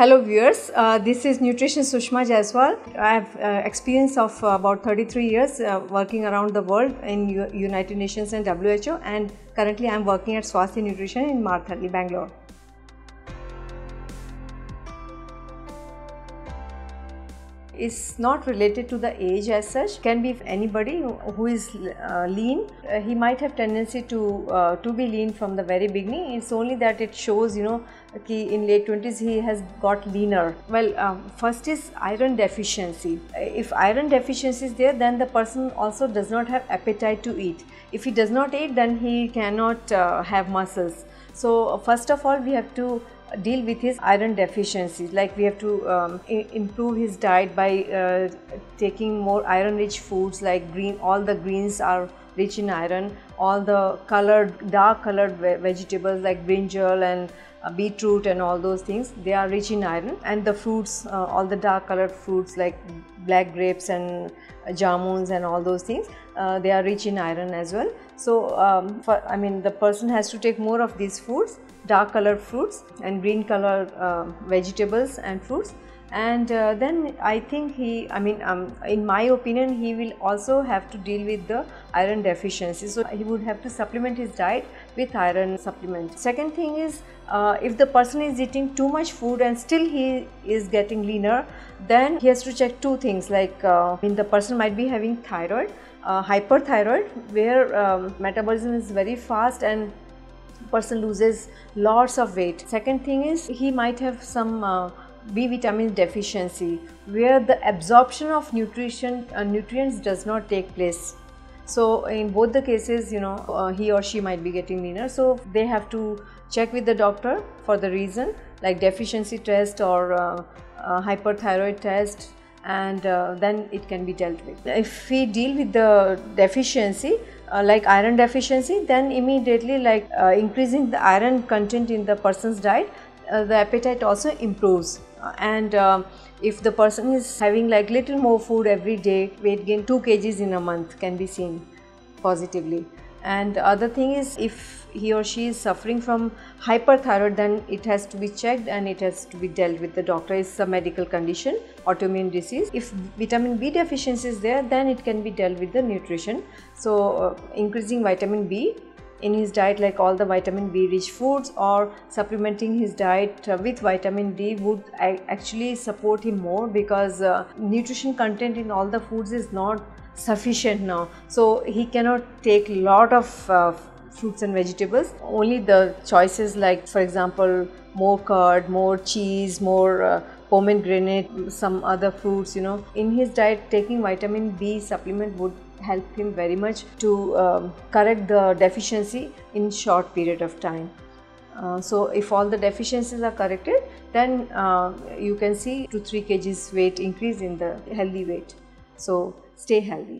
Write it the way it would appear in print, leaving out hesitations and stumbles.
Hello viewers, this is Nutrition Sushma Jaiswal. I have experience of about 33 years working around the world in United Nations and WHO, and currently I am working at Swasti Nutrition in Marthali, Bangalore. It's not related to the age as such. Can be anybody who is lean. He might have tendency to be lean from the very beginning. It's only that it shows, you know, in late 20s he has got leaner. Well, first is iron deficiency. If iron deficiency is there, then the person also does not have appetite to eat. If he does not eat, then he cannot have muscles. So first of all, we have to deal with his iron deficiencies, like we have to improve his diet by taking more iron rich foods, like green, all the greens are rich in iron, all the dark colored vegetables like brinjal and beetroot and all those things, they are rich in iron, and the fruits, all the dark colored fruits like black grapes and jamuns and all those things, they are rich in iron as well. So the person has to take more of these foods, dark colored fruits and green colored vegetables and fruits, and then I think in my opinion, he will also have to deal with the iron deficiency, so he would have to supplement his diet with iron supplement. Second thing is, if the person is eating too much food and still he is getting leaner, then he has to check two things, like the person might be having thyroid, hyperthyroid, where metabolism is very fast and person loses lots of weight. Second thing is, he might have some B vitamin deficiency, where the absorption of nutrients does not take place. So in both the cases, you know, he or she might be getting leaner, so they have to check with the doctor for the reason, like deficiency test or hyperthyroid test, and then it can be dealt with. If we deal with the deficiency, like iron deficiency, then immediately, like increasing the iron content in the person's diet, the appetite also improves. And if the person is having like little more food every day, weight gain 2 kgs in a month can be seen positively. And other thing is, if he or she is suffering from hyperthyroid, then it has to be checked and it has to be dealt with. The doctor is a medical condition, autoimmune disease. If vitamin B deficiency is there, then it can be dealt with the nutrition. So increasing vitamin B in his diet, like all the vitamin B rich foods, or supplementing his diet with vitamin D would actually support him more, because nutrition content in all the foods is not sufficient now, so he cannot take a lot of fruits and vegetables. Only the choices, like for example more curd, more cheese, more pomegranate, some other fruits, you know, in his diet. Taking vitamin B supplement would help him very much to correct the deficiency in short period of time. So if all the deficiencies are corrected, then you can see 2-3 kgs weight increase in the healthy weight. So stay healthy.